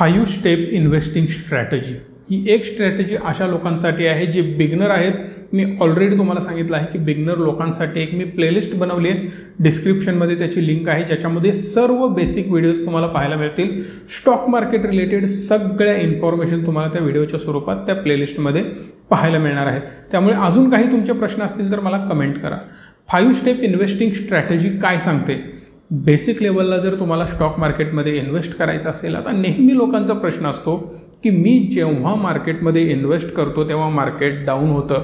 5 step investing strategy ही एक strategy अशा लोकांसाठी आहे जे बिगनर आहेत। मी ऑलरेडी तुम्हाला सांगितलं आहे की बिगनर लोकांसाठी एक मी प्लेलिस्ट बनवली आहे, डिस्क्रिप्शनमध्ये त्याची लिंक आहे, ज्याच्यामध्ये सर्व बेसिक व्हिडिओज तुम्हाला पाहायला मिळतील। स्टॉक मार्केट रिलेटेड सगळ्या इन्फॉर्मेशन तुम्हाला त्या व्हिडिओच्या स्वरूपात त्या प्लेलिस्टमध्ये पाहायला मिळणार आहेत। त्यामुळे अजून काही तुमचे प्रश्न असतील तर मला कमेंट करा। 5 स्टेप इन्व्हेस्टिंग स्ट्रॅटेजी काय सांगते? बेसिक लेवलला जर तुम्हाला स्टॉक मार्केटमध्ये इन्व्हेस्ट करायचं असेल, आता नेहमी लोकांचा प्रश्न असतो की मी जेव्हा मार्केटमध्ये इन्व्हेस्ट करतो तेव्हा मार्केट डाऊन होतं,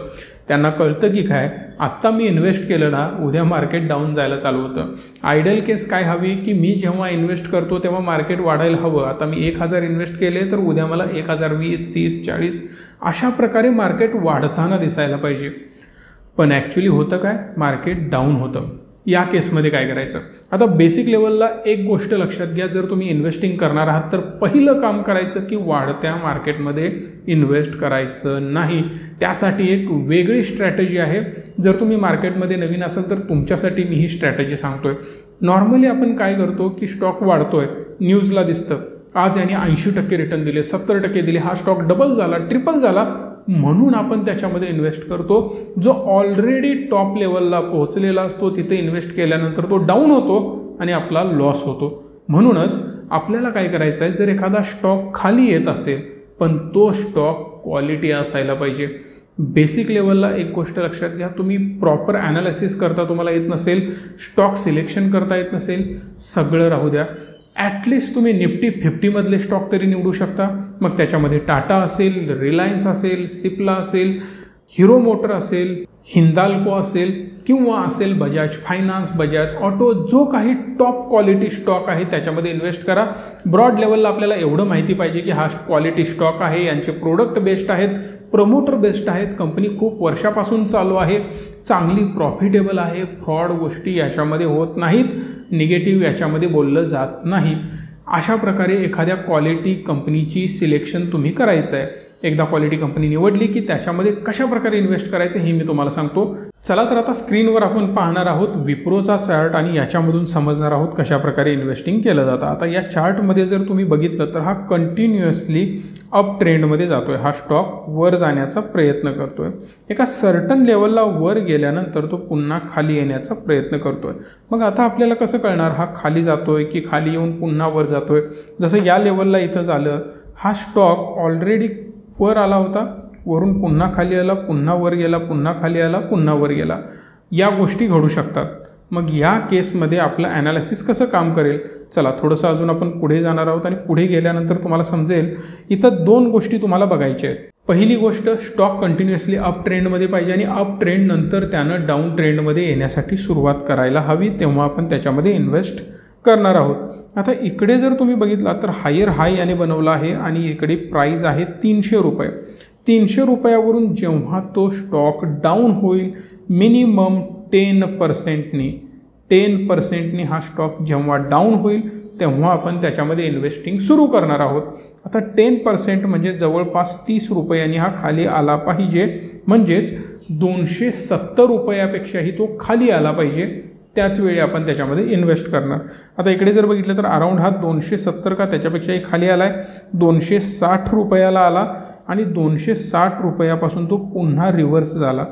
त्यांना कळतं की काय आत्ता मी इन्व्हेस्ट केलं ना उद्या मार्केट डाऊन जायला चालू होतं। आयडल केस काय हवी की मी जेव्हा इन्व्हेस्ट करतो तेव्हा मार्केट वाढायला हवं, आता मी 1000 इन्व्हेस्ट केले तर उद्या मला 1020, 30, 40 अशा प्रकारे मार्केट वाढताना दिसायला पाहिजे। पण ॲक्च्युली होतं काय, मार्केट डाऊन होतं। या केसमध्ये काय करायचं? आता बेसिक लेवलला एक गोष्ट लक्षात घ्या, जर तुम्ही इन्व्हेस्टिंग करणार आहात तर पहिलं काम करायचं की वाढत्या मार्केटमध्ये इन्व्हेस्ट करायचं नाही। त्यासाठी एक वेगळी स्ट्रॅटेजी आहे, जर तुम्ही मार्केटमध्ये नवीन असाल तर तुमच्यासाठी मी ही स्ट्रॅटेजी सांगतोय। नॉर्मली आपण काय करतो की स्टॉक वाढतोय, न्यूजला दिसतं आज याने 80% रिटर्न दिले, 70% दिले, हा स्टॉक डबल झाला, ट्रिपल झाला, म्हणून आपण त्याच्यामध्ये इन्व्हेस्ट करतो। जो ऑलरेडी टॉप लेवलला पोहोचलेला असतो तिथे इन्व्हेस्ट केल्यानंतर तो डाऊन होतो आणि आपला लॉस होतो। म्हणूनच आपल्याला काय करायचं आहे, जर एखादा स्टॉक खाली येत असेल पण तो स्टॉक क्वालिटी असायला पाहिजे। बेसिक लेवलला एक गोष्ट लक्षात घ्या, तुम्ही प्रॉपर ॲनालिसिस करता तुम्हाला येत नसेल, स्टॉक सिलेक्शन करता येत नसेल, सगळं राहू द्या, ॲटलिस्ट तुम्ही निफ्टी 50 मधले स्टॉक तरी निवडू शकता। मग त्याच्यामध्ये टाटा असेल, रिलायन्स असेल, सिप्ला असेल, हिरो मोटर असेल, हिंदाल्को असेल किंवा असेल बजाज फायनान्स, बजाज ऑटो, जो काही टॉप क्वालिटी स्टॉक आहे त्याच्यामध्ये इन्व्हेस्ट करा। ब्रॉड लेवलला आपल्याला एवढं माहिती पाहिजे की हा क्वालिटी स्टॉक आहे, यांचे प्रोडक्ट बेस्ट आहेत, प्रमोटर बेस्ट आहेत, कंपनी खूप वर्षापासून चालू आहे, चांगली प्रॉफिटेबल आहे, फ्रॉड गोष्टी याच्यामध्ये होत नाहीत, निगेटिव्ह याच्यामध्ये बोललं जात नाही। अशा प्रकारे एखाद्या क्वालिटी कंपनीची सिलेक्शन तुम्ही करायचं आहे। एकदा क्वालिटी कंपनी निवडली की त्याच्यामध्ये कशा प्रकारे इन्व्हेस्ट करायचं हे मी तुम्हाला सांगतो। चला तर आता स्क्रीनवर आपण पाहणार आहोत विप्रोचा चार्ट आणि याच्यामधून समजणार आहोत कशा प्रकारे इन्व्हेस्टिंग केलं जातं। आता या चार्टमध्ये जर तुम्ही बघितलं तर हा कंटिन्युअसली अप ट्रेंडमध्ये जातो आहे, हा स्टॉक वर जाण्याचा प्रयत्न करतो आहे, एका सर्टन लेवलला वर गेल्यानंतर तो पुन्हा खाली येण्याचा प्रयत्न करतो आहे। मग आता आपल्याला कसं कळणार हा खाली जातो आहे की खाली येऊन पुन्हा वर जातो आहे? जसं या लेवलला इथं झालं, हा स्टॉक ऑलरेडी वर आला होता, वरून पुन्हा खाली आला, पुन्हा वर गेला, पुन्हा खाली आला, पुन्हा वर गेला, या गोष्टी घडू शकतात। मग या केसमध्ये आपलं ॲनालिसिस कसं काम करेल? चला थोडंसं अजून आपण पुढे जाणार आहोत आणि पुढे गेल्यानंतर तुम्हाला समजेल। इथं 2 गोष्टी तुम्हाला बघायच्या आहेत। पहिली गोष्ट, स्टॉक कंटिन्युअसली अप ट्रेंडमध्ये पाहिजे आणि अप ट्रेंड नंतर त्यानं डाऊन ट्रेंडमध्ये येण्यासाठी सुरुवात करायला हवी, तेव्हा आपण त्याच्यामध्ये इन्व्हेस्ट करणार आहोत। आता इकडे जर तुम्ही बघितला तर हायर हाय याने बनवला आहे आणि इकडे प्राईज आहे ₹300। ₹300 जेव्हा तो स्टॉक डाऊन होईल मिनिमम 10%नी, 10%नी हा स्टॉक जेव्हा डाऊन होईल तेव्हा आपण त्याच्यामध्ये इन्व्हेस्टिंग सुरू करणार आहोत। आता 10% म्हणजे जवळपास ₹30 हा खाली आला पाहिजे, म्हणजेच ₹270 पेक्षाही तो खाली आला पाहिजे, त्याचवेळी आपण त्याच्यामध्ये इन्व्हेस्ट करणार। आता इकडे जर बघितलं तर अराउंड हा 270 का त्याच्यापेक्षाही खाली आला आहे, ₹260 आला आणि ₹260 तो पुन्हा रिव्हर्स झाला।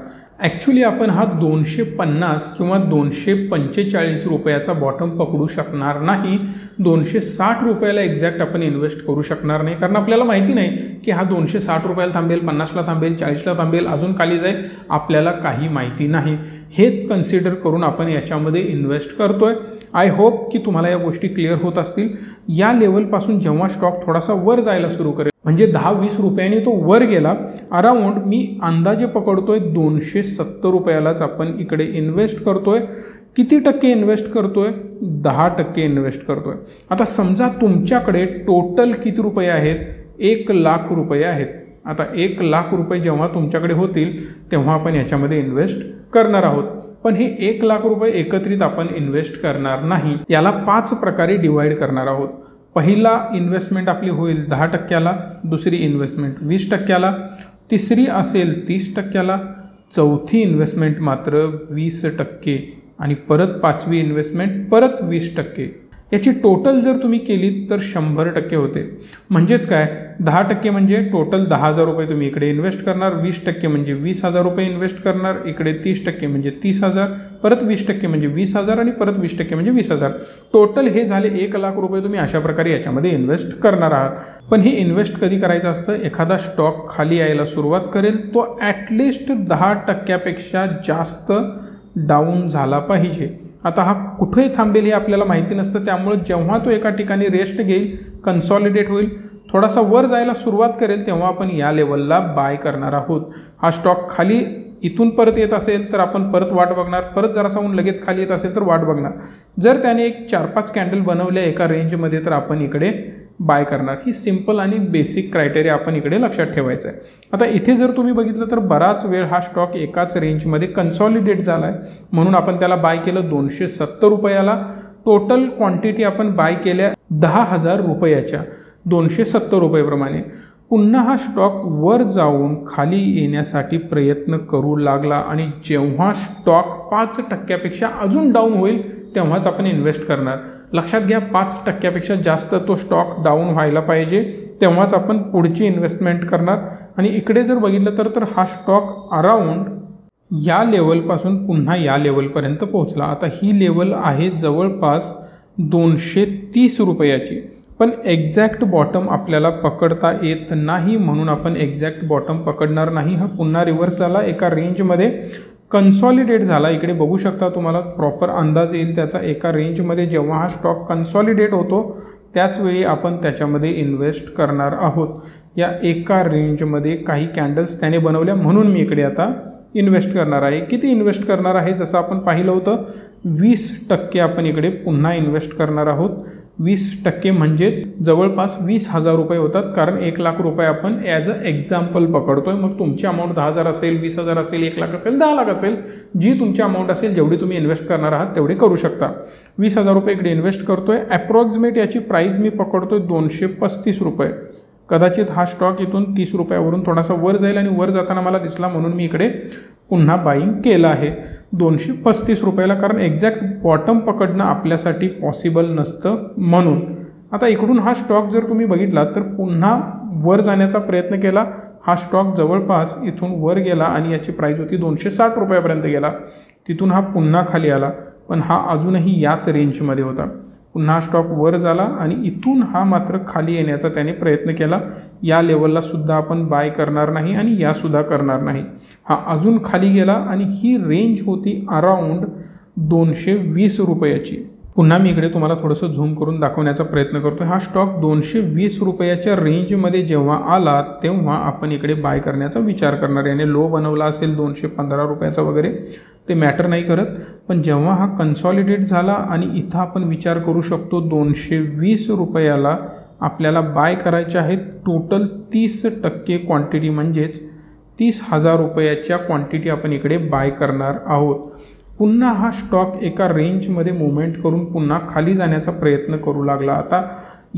ॲक्च्युली आपण हा ₹250 किंवा ₹245 बॉटम पकडू शकणार नाही, ₹260 एक्झॅक्ट आपण इन्व्हेस्ट करू शकणार नाही, कारण आपल्याला माहिती नाही की हा ₹260 थांबेल, 50ला थांबेल, 40ला थांबेल, अजून खाली जाईल, आपल्याला काही माहिती नाही। हेच कन्सिडर करून आपण याच्यामध्ये इन्व्हेस्ट करतोय। आय होप की तुम्हाला या गोष्टी क्लिअर होत असतील। या लेवलपासून जेव्हा स्टॉक थोडासा वर जायला सुरू करेल, म्हणजे ₹10-20 तो वर गेला, अराउंड मी अंदाजे पकडतोय ₹270 आपण इकडे इन्व्हेस्ट करतोय। किती टक्के इन्व्हेस्ट करतोय? 10% इन्व्हेस्ट करतोय। आता समजा तुमच्याकडे टोटल किती रुपये आहेत, ₹1,00,000 आहेत। आता ₹1,00,000 जेव्हा तुमच्याकडे होतील तेव्हा आपण याच्यामध्ये इन्व्हेस्ट करणार आहोत, पण हे ₹1,00,000 एकत्रित आपण इन्व्हेस्ट करणार नाही, याला 5 प्रकारे डिवाइड करणार आहोत। पहिला इन्व्हेस्टमेंट आपली होईल 10%, दुसरी इन्व्हेस्टमेंट 20%, तिसरी असेल 30%, चौथी इन्व्हेस्टमेंट मात्र 20% आणि परत पाचवी इन्व्हेस्टमेंट परत 20%। याची टोटल जर तुम्ही केली तर 100% होते। म्हणजेच काय 10% म्हणजे टोटल 10,000 रुपये तुम्ही इकडे इन्वेस्ट करणार, 20% म्हणजे 20,000 रुपये इन्वेस्ट करणार, इकडे 30% म्हणजे 30,000, परत 20% म्हणजे 20,000 आणि परत 20% म्हणजे 20,000, टोटल हे झाले 1,00,000 रुपये तुम्ही अशा प्रकारे याच्यामध्ये इन्वेस्ट करणार आहात। पण हे इन्वेस्ट कधी करायचं असतं, एखादा स्टॉक खाली यायला सुरुवात करेल तो ॲटलिस्ट 10%पेक्षा जास्त डाऊन झाला पाहिजे। आता हा कुठे थांबेल हे आपल्याला माहिती नसतं, त्यामुळे जेव्हा तो एका ठिकाणी रेस्ट घेईल, कन्सॉलिडेट होईल, थोडासा वर जायला सुरुवात करेल तेव्हा आपण या लेवलला बाय करणार आहोत। हा स्टॉक खाली इथून परत येत असेल तर आपण परत वाट बघणार, परत जरासा ऊन लगेच खाली येत असेल तर वाट बघणार, जर त्याने एक 4-5 कॅन्डल बनवल्या एका रेंजमध्ये तर आपण इकडे बाय करणार। ही सिंपल आणि बेसिक क्रायटेरिया आपण इकडे लक्षात ठेवायचं आहे। आता इथे जर तुम्ही बघितलं तर बराच वेळ हा स्टॉक एकाच रेंजमध्ये कन्सॉलिडेट झाला आहे, म्हणून आपण त्याला बाय केलं 270 रुपयाला। टोटल क्वांटिटी आपण बाय केल्या 10,000 रुपयाच्या 270 रुपये प्रमाणे। पुन्हा हा स्टॉक वर जाऊन खाली येण्यासाठी प्रयत्न करू लागला आणि जेव्हा स्टॉक 5%पेक्षा अजून डाऊन होईल तेव्हाच आपण इन्वेस्ट करणार। लक्षात घ्या 5%पेक्षा जास्त तो स्टॉक डाऊन व्हायला पाहिजे तेव्हाच आपण पुढची इन्व्हेस्टमेंट करणार। आणि इकडे जर बघितलं तर हा स्टॉक अराउंड या लेवलपासून पुन्हा या लेवलपर्यंत पोहोचला। आता ही लेवल आहे जवळपास 230 रुपयाची, पण एक्झॅक्ट बॉटम आपल्याला पकडता येत नाही म्हणून आपण एक्झॅक्ट बॉटम पकडणार नाही। हा पुन्हा रिव्हर्स झाला, एका रेंजमध्ये कन्सॉलिडेट झाला, इकडे बघू शकता, तुम्हाला प्रॉपर अंदाज येईल त्याचा। एका रेंजमध्ये जेव्हा हा स्टॉक कन्सॉलिडेट होतो त्याचवेळी आपण त्याच्यामध्ये इन्व्हेस्ट करणार आहोत। या एका रेंजमध्ये काही कॅन्डल्स त्याने बनवल्या म्हणून मी इकडे आता इन्वेस्ट करणार आहे। किती इन्वेस्ट करणार आहे, जसं आपण पाहिलं होतं 20% आपण इकडे पुन्हा इन्व्हेस्ट करणार आहोत। 20% म्हणजेच जवळपास 20,000 रुपये होतात, कारण 1,00,000 रुपये आपण ॲज अ एक्झाम्पल पकडतोय। मग तुमची अमाऊंट 10,000 असेल, 20,000 असेल, 1,00,000 असेल, 10,00,000 असेल, जी तुमची अमाऊंट असेल जेवढी तुम्ही इन्व्हेस्ट करणार आहात तेवढी करू शकता। 20,000 रुपये इकडे इन्व्हेस्ट करतोय, ॲप्रॉक्सिमेट याची प्राईज मी पकडतोय 235 रुपये। कदाचित हा स्टॉक इथून 30 रुपयावरून थोडासा वर जाईल आणि वर जाताना मला दिसला म्हणून मी इकडे पुन्हा बाईंग केलं आहे 235 रुपयाला, कारण एक्झॅक्ट बॉटम पकडणं आपल्यासाठी पॉसिबल नसतं म्हणून। आता इकडून हा स्टॉक जर तुम्ही बघितला तर पुन्हा वर जाण्याचा प्रयत्न केला, हा स्टॉक जवळपास इथून वर गेला आणि याची प्राईज होती 260 रुपयापर्यंत गेला, तिथून हा पुन्हा खाली आला, पण हा अजूनही याच रेंजमध्ये होता। पुन्हा स्टॉक वर झाला आणि इथून हा मात्र खाली येण्याचा त्याने प्रयत्न केला, या लेवलला सुद्धा आपण बाय करणार नाही आणि यासुद्धा करणार नाही। हा अजून खाली गेला आणि ही रेंज होती अराउंड 220 रुपयाची। पुन्हा मी इकडे तुम्हाला थोडंसं झूम करून दाखवण्याचा प्रयत्न करतो। हा स्टॉक 220 रुपयाच्या रेंजमध्ये जेव्हा आला तेव्हा आपण इकडे बाय करण्याचा विचार करणार। याने लो बनवला असेल 215 रुपयाचा वगैरे, ते मॅटर नाही करत, पण जेव्हा हा कन्सॉलिडेट झाला आणि इथं आपण विचार करू शकतो 220 रुपयाला आपल्याला बाय करायचे आहेत। टोटल 30% क्वांटिटी म्हणजेच 30,000 रुपयाच्या क्वांटिटी आपण इकडे बाय करणार आहोत। पुन्हा हा स्टॉक एका रेंजमध्ये मुवमेंट करून पुन्हा खाली जाण्याचा प्रयत्न करू लागला। आता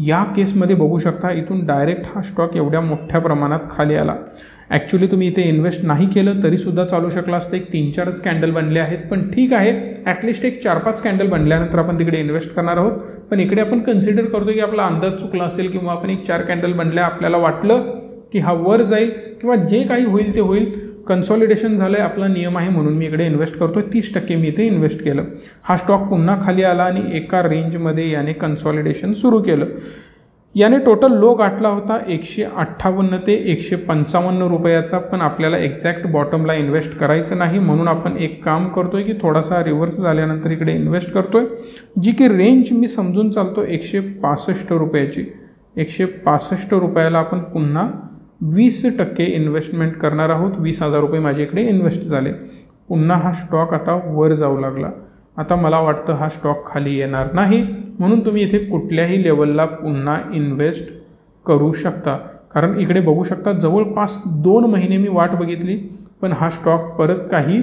या केसमध्ये बघू शकता, इथून डायरेक्ट हा स्टॉक एवढ्या मोठ्या प्रमाणात खाली आला। ॲक्च्युली तुम्ही इथे इन्व्हेस्ट नाही केलं तरीसुद्धा चालू शकला असतं, एक 3-4च कॅन्डल बनले आहेत, पण ठीक आहे, ॲटलिस्ट एक 4-5 कॅन्डल बनल्यानंतर आपण तिकडे इन्व्हेस्ट करणार आहोत। पण इकडे आपण कन्सिडर करतो की आपला अंदाज चुकला असेल, किंवा आपण एक 4 कॅन्डल बनल्या, आपल्याला वाटलं की हा वर जाईल किंवा जे काही होईल ते होईल, कन्सॉलिडेशन झालं आहे, आपला नियम आहे म्हणून मी इकडे इन्व्हेस्ट करतो आहे। 30% मी इथे इन्व्हेस्ट केलं, हा स्टॉक पुन्हा खाली आला आणि एका रेंजमध्ये याने कन्सॉलिडेशन सुरू केलं। याने टोटल लो गाठला होता 158 ते 155 रुपयाचा, पण आपल्याला एक्झॅक्ट बॉटमला इन्व्हेस्ट करायचं नाही म्हणून आपण एक काम करतो आहे की थोडासा रिव्हर्स झाल्यानंतर इकडे इन्व्हेस्ट करतो आहे, जी की रेंज मी समजून चालतो 165 रुपयाची। 165 रुपयाला आपण पुन्हा 20% इन्व्हेस्टमेंट करणार आहोत। 20,000 रुपये माझे इकडे इन्व्हेस्ट झाले। पुन्हा हा स्टॉक आता वर जाऊ लागला, आता मला वाटतं हा स्टॉक खाली येणार नाही म्हणून तुम्ही इथे कुठल्याही लेवलला पुन्हा इन्व्हेस्ट करू शकता, कारण इकडे बघू शकता जवळपास 2 महिने मी वाट बघितली पण हा स्टॉक परत काही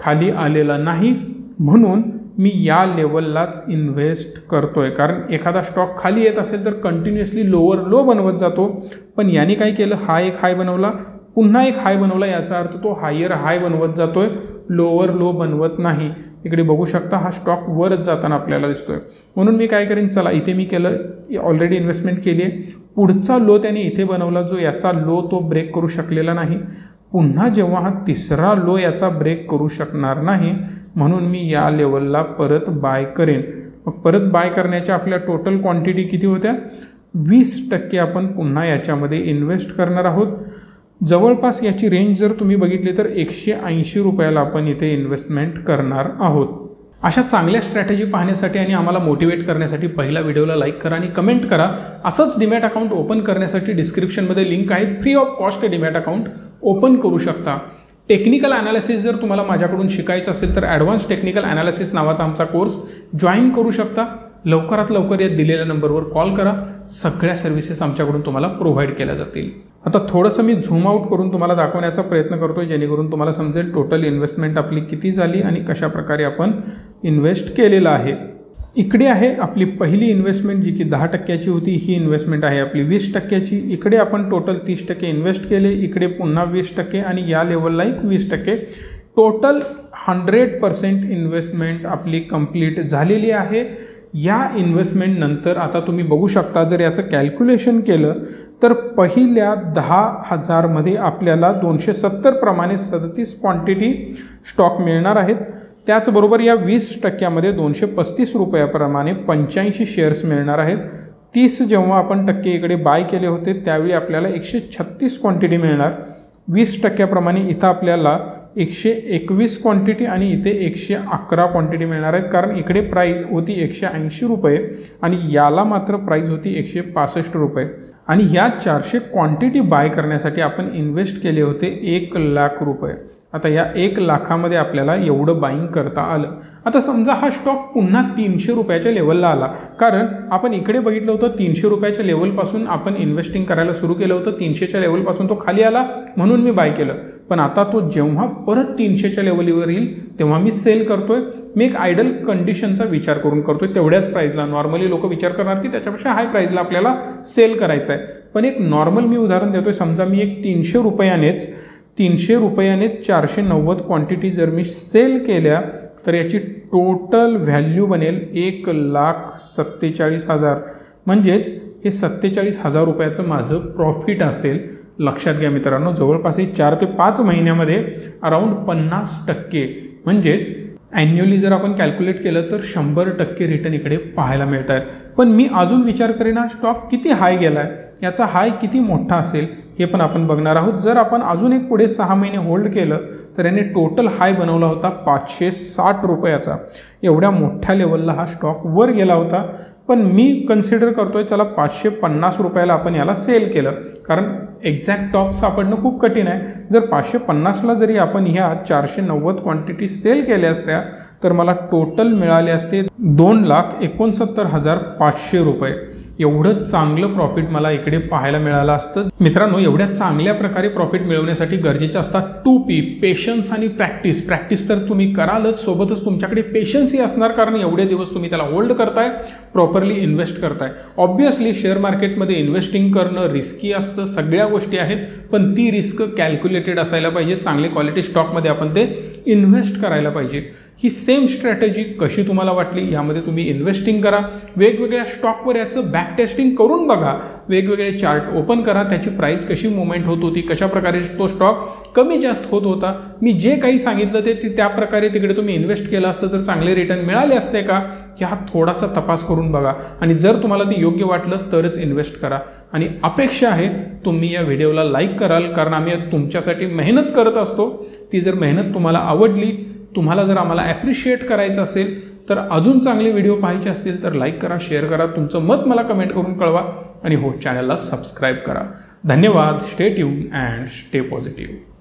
खाली आलेला नाही, म्हणून मी या लेवललाच इन्व्हेस्ट करतो आहे। कारण एखादा स्टॉक खाली येत असेल तर कंटिन्युअसली लोअर लो बनवत जातो, पण याने काय केलं, हा एक हाय बनवला, पुन्हा एक हाय बनवला, याचा अर्थ तो हायर हाय बनवत जातो आहे, लोअर लो बनवत नाही। इकडे बघू शकता हा स्टॉक वरच जाताना आपल्याला दिसतोय, म्हणून मी काय करेन, चला इथे मी केलं, ऑलरेडी इन्व्हेस्टमेंट केली आहे, पुढचा लो त्याने इथे बनवला जो याचा लो तो ब्रेक करू शकलेला नाही, पुन्हा जेव्हा हा तिसरा लो याचा ब्रेक करू शकणार नाही म्हणून मी या लेवलला परत बाय करेन। मग परत बाय करण्याच्या आपल्या टोटल क्वांटिटी किती होत्या, 20% आपण पुन्हा याच्यामध्ये इन्व्हेस्ट करणार आहोत। जवळपास याची रेंज जर तुम्ही बघितली तर 180 रुपयाला आपण इथे इन्व्हेस्टमेंट करणार आहोत। अशा चांगल्या स्ट्रॅटेजी पाहण्यासाठी आणि आम्हाला मोटिवेट करण्यासाठी पहिला व्हिडिओला लाईक करा आणि कमेंट करा। असंच डीमॅट अकाउंट ओपन करण्यासाठी डिस्क्रिप्शनमध्ये लिंक आहे, free of cost demat account open करू शकता। टेक्निकल ॲनालिसिस जर तुम्हाला माझ्याकडून शिकायचं असेल तर ॲडव्हान्स टेक्निकल ॲनालिसिस नावाचा आमचा कोर्स जॉईन करू शकता। लवकरात लवकर या दिलेल्या नंबरवर कॉल करा, सगळ्या सर्व्हिसेस आमच्याकडून तुम्हाला प्रोव्हाइड केल्या जातील। आता थोडंसं मी झूम आउट करून तुम्हाला दाखवण्याचा प्रयत्न करतोय जेणेकरून तुम्हाला समजेल टोटल इन्व्हेस्टमेंट आपली किती झाली आणि कशा प्रकारे आपण इन्व्हेस्ट केलेला आहे। इकडे आहे आपली पहिली इन्व्हेस्टमेंट जी की 10%ची होती, ही इन्व्हेस्टमेंट आहे आपली 20%ची। इकडे आपण टोटल 30% इन्व्हेस्ट केले, इकडे पुन्हा 20% आणि या लेवलला एक 20%, टोटल 100% इन्व्हेस्टमेंट आपली कंप्लीट झालेली आहे। या इन्व्हेस्टमेंट नंतर आता तुम्ही बघू शकता जर याचं कॅल्क्युलेशन केलं तर पहिल्या 10,000 मध्ये आपल्याला 270 प्रमाणे 37 क्वांटिटी स्टॉक मिळणार आहेत। त्याचबरोबर या 20%मध्ये 235 रुपयाप्रमाणे 85 शेअर्स मिळणार आहेत। 30 जेव्हा आपण टक्के इकडे बाय केले होते त्यावेळी आपल्याला 136 क्वांटिटी मिळणार। 20%प्रमाणे इथं आपल्याला 121 क्वांटिटी आणि इथे 111 क्वांटिटी मिळणार आहेत, कारण इकडे प्राइस होती 180 रुपये आणि याला मात्र प्राइस होती 165 रुपये। आणि या 400 क्वांटिटी बाय करण्यासाठी आपण इन्व्हेस्ट केले होते 1,00,000 रुपये। आता या 1,00,000मध्ये आपल्याला एवढं बाईंग करता आलं। आता समजा हा स्टॉक पुन्हा 300 रुपयाच्या लेवलला आला, कारण आपण इकडे बघितलं होतं 300 रुपयाच्या लेवलपासून आपण इन्व्हेस्टिंग करायला सुरू केलं होतं, 300च्या लेवलपासून तो खाली आला म्हणून मी बाय केलं, पण आता तो जेव्हा परत 300च्या लेवलवर येईल तेव्हा मी सेल करतोय। मी एक आयडल कंडिशनचा विचार करून करतोय, तेवढ्याच प्राइसला, नॉर्मली लोक विचार करणार की त्याच्यापेक्षा हाय प्राइसला आपल्याला सेल करायचं आहे, पण एक नॉर्मल मी उदाहरण देतोय, समजा मी एक 300 रुपयाने 490 क्वांटिटी जर मी सेल केल्या तर याची टोटल व्हॅल्यू बनेल 1,47,000, म्हणजेच हे 47,000 रुपयाचं माझं प्रॉफिट असेल। लक्षात घ्या मित्रांनो, जवळपास 4 ते 5 महिन्यामध्ये अराउंड 50%, म्हणजेच ॲन्युअली जर आपण कॅल्क्युलेट केलं तर 100% रिटर्न इकडे पाहायला मिळत आहेत। पण मी अजून विचार करेन हा स्टॉक किती हाय गेला आहे, याचा हाय किती मोठा असेल हे पण आपण बघणार आहोत। जर आपण अजून एक पुढे 6 महिने होल्ड केलं तर याने टोटल हाय बनवला होता 560 रुपयाचा, एवढ्या मोठ्या लेवलला हा स्टॉक वर गेला होता, पण मी कन्सिडर करतोय चला 550 रुपयाला आपण याला सेल केलं, कारण एक्झॅक्ट टॉप सापडणं खूप कठीण आहे। जर 550ला जरी आपण ह्या 490 क्वांटिटी सेल केल्या असत्या तर मला टोटल मिळाले असते 2,69,500 रुपये। एवढं चांगलं प्रॉफिट मला इकडे पाहायला मिळालं असतं। मित्रांनो, एवढ्या चांगल्या प्रकारे प्रॉफिट मिळवण्यासाठी गरजेचं असतात 2P, पेशन्स आणि प्रॅक्टिस। प्रॅक्टिस तर तुम्ही करालच, सोबतच तुमच्याकडे पेशन्सही असणार, कारण एवढे दिवस तुम्ही त्याला होल्ड करताय, प्रॉपरली इन्व्हेस्ट करताय। ऑब्व्हियसली शेअर मार्केटमध्ये इन्व्हेस्टिंग करणं रिस्की असतं, सगळ्या गोष्टी आहेत, पण ती रिस्क कॅल्क्युलेटेड असायला पाहिजे, चांगले क्वालिटी स्टॉकमध्ये आपण ते इन्व्हेस्ट करायला पाहिजे। ही सेम स्ट्रॅटेजी कशी तुम्हाला वाटली, यामध्ये तुम्ही इन्व्हेस्टिंग करा, वेगवेगळ्या स्टॉकवर याचं बॅक टेस्टिंग करून बघा, वेगवेगळे चार्ट ओपन करा, त्याची प्राइस कशी मुवमेंट होत होती, कशा प्रकारे तो स्टॉक कमी जास्त होत होता। मी जे काही सांगितलं ते त्या प्रकारे तिकडे तुम्ही इन्व्हेस्ट केलं असतं तर चांगले रिटर्न मिळाले असते का, हा थोडासा तपास करून बघा, आणि जर तुम्हाला ते योग्य वाटलं तरच इन्व्हेस्ट करा। आणि अपेक्षा आहे तुम्ही या व्हिडिओला लाईक कराल, कारण आम्ही तुमच्यासाठी मेहनत करत असतो, ती जर मेहनत तुम्हाला आवडली, तुम्हाला जर आम्हाला ॲप्रिशिएट करायचं असेल तर अजून चांगले व्हिडिओ पाहायचे असतील तर लाईक करा, शेअर करा, तुमचं मत मला कमेंट करून कळवा, आणि हो, चॅनलला सबस्क्राईब करा। धन्यवाद, stay tune and stay positive.